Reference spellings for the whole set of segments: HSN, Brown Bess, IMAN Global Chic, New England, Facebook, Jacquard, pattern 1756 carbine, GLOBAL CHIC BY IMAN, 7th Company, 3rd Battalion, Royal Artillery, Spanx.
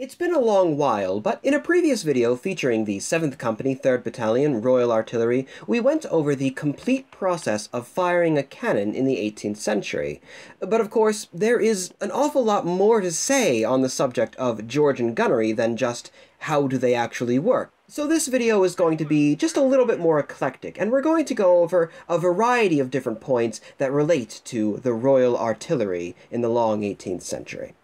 It's been a long while, but in a previous video featuring the 7th Company, 3rd Battalion, Royal Artillery, we went over the complete process of firing a cannon in the 18th century. But of course, there is an awful lot more to say on the subject of Georgian gunnery than just how do they actually work. So this video is going to be just a little bit more eclectic, and we're going to go over a variety of different points that relate to the Royal Artillery in the long 18th century.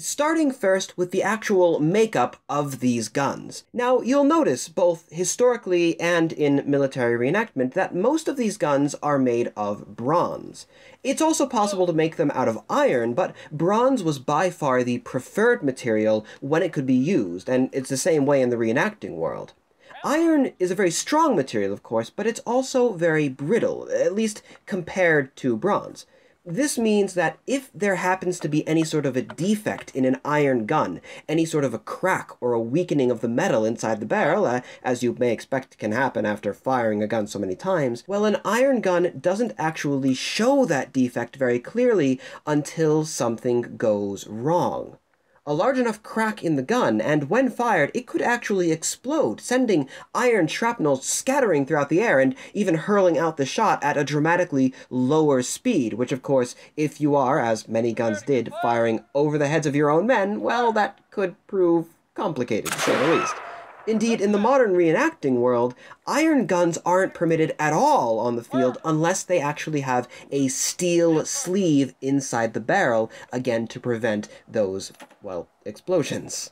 Starting first with the actual makeup of these guns. Now, you'll notice, both historically and in military reenactment, that most of these guns are made of bronze. It's also possible to make them out of iron, but bronze was by far the preferred material when it could be used, and it's the same way in the reenacting world. Iron is a very strong material, of course, but it's also very brittle, at least compared to bronze. This means that if there happens to be any sort of a defect in an iron gun, any sort of a crack or a weakening of the metal inside the barrel, as you may expect can happen after firing a gun so many times, well, an iron gun doesn't actually show that defect very clearly until something goes wrong. A large enough crack in the gun, and when fired, it could actually explode, sending iron shrapnel scattering throughout the air and even hurling out the shot at a dramatically lower speed, which of course, if you are, as many guns did, firing over the heads of your own men, well, that could prove complicated, to say the least. Indeed, in the modern reenacting world, iron guns aren't permitted at all on the field unless they actually have a steel sleeve inside the barrel, again to prevent those, well, explosions.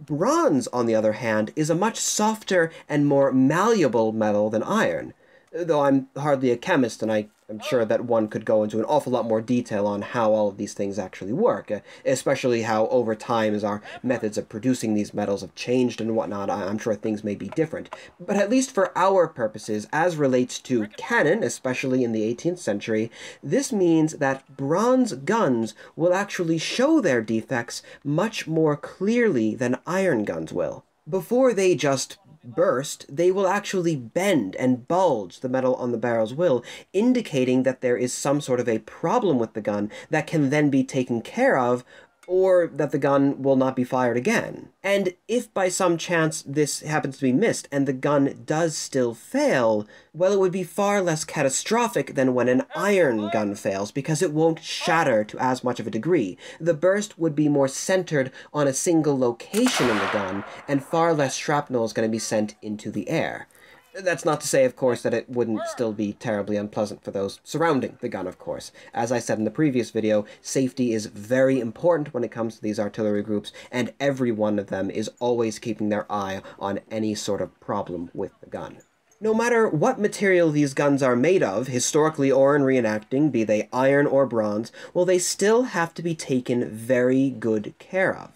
Bronze, on the other hand, is a much softer and more malleable metal than iron. Though I'm hardly a chemist, and I'm sure that one could go into an awful lot more detail on how all of these things actually work, especially how over time as our methods of producing these metals have changed and whatnot, I'm sure things may be different. But at least for our purposes, as relates to cannon, especially in the 18th century, this means that bronze guns will actually show their defects much more clearly than iron guns will. Before they just burst, they will actually bend and bulge, the metal on the barrel's will, indicating that there is some sort of a problem with the gun that can then be taken care of, or that the gun will not be fired again. And if by some chance this happens to be missed and the gun does still fail, well, it would be far less catastrophic than when an iron gun fails, because it won't shatter to as much of a degree. The burst would be more centered on a single location in the gun, and far less shrapnel is going to be sent into the air. That's not to say, of course, that it wouldn't still be terribly unpleasant for those surrounding the gun, of course. As I said in the previous video, safety is very important when it comes to these artillery groups, and every one of them is always keeping their eye on any sort of problem with the gun. No matter what material these guns are made of, historically or in reenacting, be they iron or bronze, well, they still have to be taken very good care of.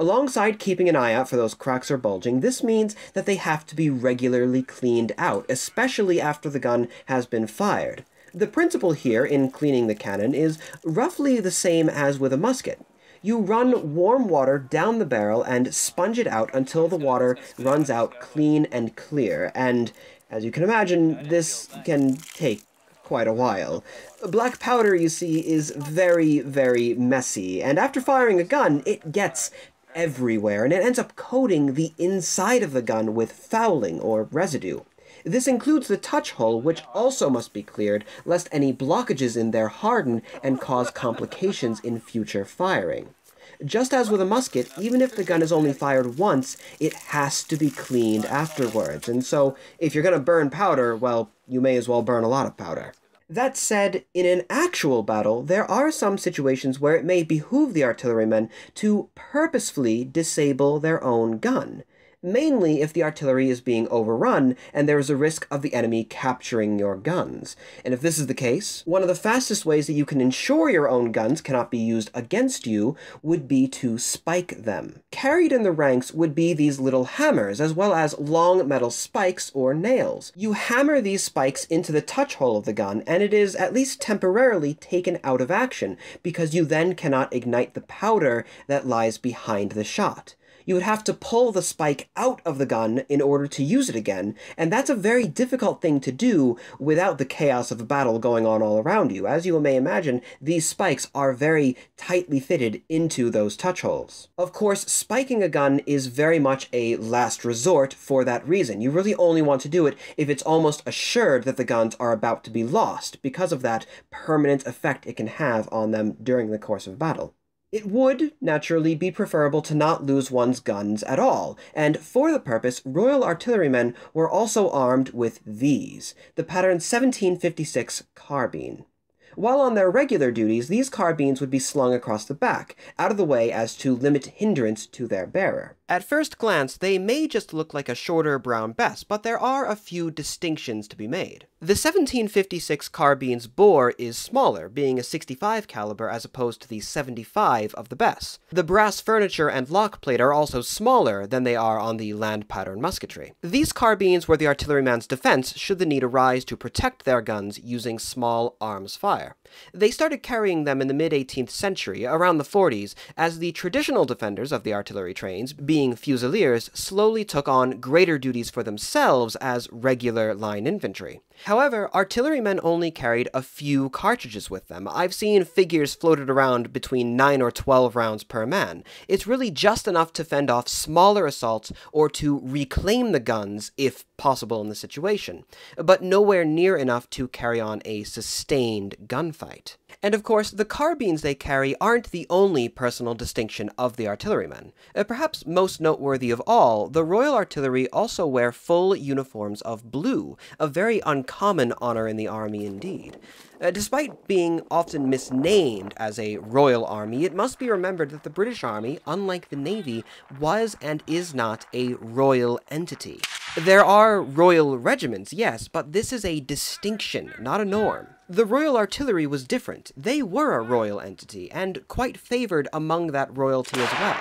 Alongside keeping an eye out for those cracks or bulging, this means that they have to be regularly cleaned out, especially after the gun has been fired. The principle here in cleaning the cannon is roughly the same as with a musket. You run warm water down the barrel and sponge it out until the water runs out clean and clear, and as you can imagine, this can take quite a while. Black powder, you see, is very, very messy, and after firing a gun, it gets everywhere, and it ends up coating the inside of the gun with fouling or residue. This includes the touch hole, which also must be cleared, lest any blockages in there harden and cause complications in future firing. Just as with a musket, even if the gun is only fired once, it has to be cleaned afterwards, and so if you're going to burn powder, well, you may as well burn a lot of powder. That said, in an actual battle, there are some situations where it may behoove the artillerymen to purposefully disable their own gun, mainly if the artillery is being overrun and there is a risk of the enemy capturing your guns. And if this is the case, one of the fastest ways that you can ensure your own guns cannot be used against you would be to spike them. Carried in the ranks would be these little hammers, as well as long metal spikes or nails. You hammer these spikes into the touch hole of the gun, and it is at least temporarily taken out of action, because you then cannot ignite the powder that lies behind the shot. you would have to pull the spike out of the gun in order to use it again, and that's a very difficult thing to do without the chaos of a battle going on all around you. As you may imagine, these spikes are very tightly fitted into those touch holes. Of course, spiking a gun is very much a last resort for that reason. You really only want to do it if it's almost assured that the guns are about to be lost, because of that permanent effect it can have on them during the course of battle. It would, naturally, be preferable to not lose one's guns at all, and for the purpose, Royal Artillerymen were also armed with these, the pattern 1756 carbine. While on their regular duties, these carbines would be slung across the back, out of the way as to limit hindrance to their bearer. At first glance, they may just look like a shorter Brown Bess, but there are a few distinctions to be made. The 1756 carbine's bore is smaller, being a 65 caliber as opposed to the 75 of the Bess. The brass furniture and lock plate are also smaller than they are on the land pattern musketry. These carbines were the artilleryman's defense should the need arise to protect their guns using small arms fire. They started carrying them in the mid-18th century, around the 40s, as the traditional defenders of the artillery trains, being fusiliers, slowly took on greater duties for themselves as regular line infantry. However, artillerymen only carried a few cartridges with them. I've seen figures floated around between 9 or 12 rounds per man. It's really just enough to fend off smaller assaults or to reclaim the guns, if possible in the situation, but nowhere near enough to carry on a sustained gunfight. And of course, the carbines they carry aren't the only personal distinction of the artillerymen. Perhaps most noteworthy of all, the Royal Artillery also wear full uniforms of blue, a very uncommon honor in the army indeed. Despite being often misnamed as a Royal Army, it must be remembered that the British Army, unlike the Navy, was and is not a royal entity. There are royal regiments, yes, but this is a distinction, not a norm. The Royal Artillery was different. They were a royal entity, and quite favored among that royalty as well.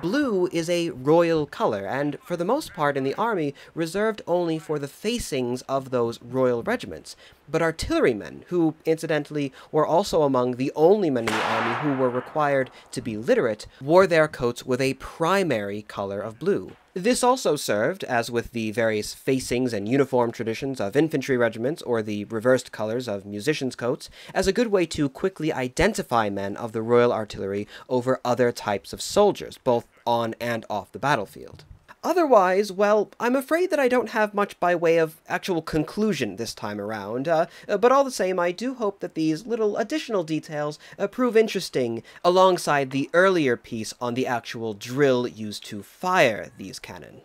Blue is a royal color, and for the most part in the army, reserved only for the facings of those royal regiments. But artillerymen, who, incidentally, were also among the only men in the army who were required to be literate, wore their coats with a primary color of blue. This also served, as with the various facings and uniform traditions of infantry regiments or the reversed colors of musicians' coats, as a good way to quickly identify men of the Royal Artillery over other types of soldiers, both on and off the battlefield. Otherwise, well, I'm afraid that I don't have much by way of actual conclusion this time around, but all the same, I do hope that these little additional details prove interesting alongside the earlier piece on the actual drill used to fire these cannon.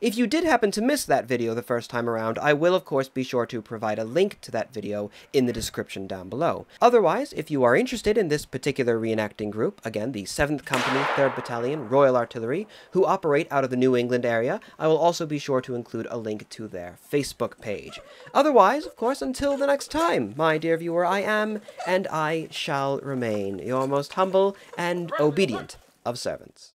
If you did happen to miss that video the first time around, I will of course be sure to provide a link to that video in the description down below. Otherwise, if you are interested in this particular reenacting group, again, the 7th Company, 3rd Battalion, Royal Artillery, who operate out of the New England area, I will also be sure to include a link to their Facebook page. Otherwise, of course, until the next time, my dear viewer, I am, and I shall remain, your most humble and obedient of servants.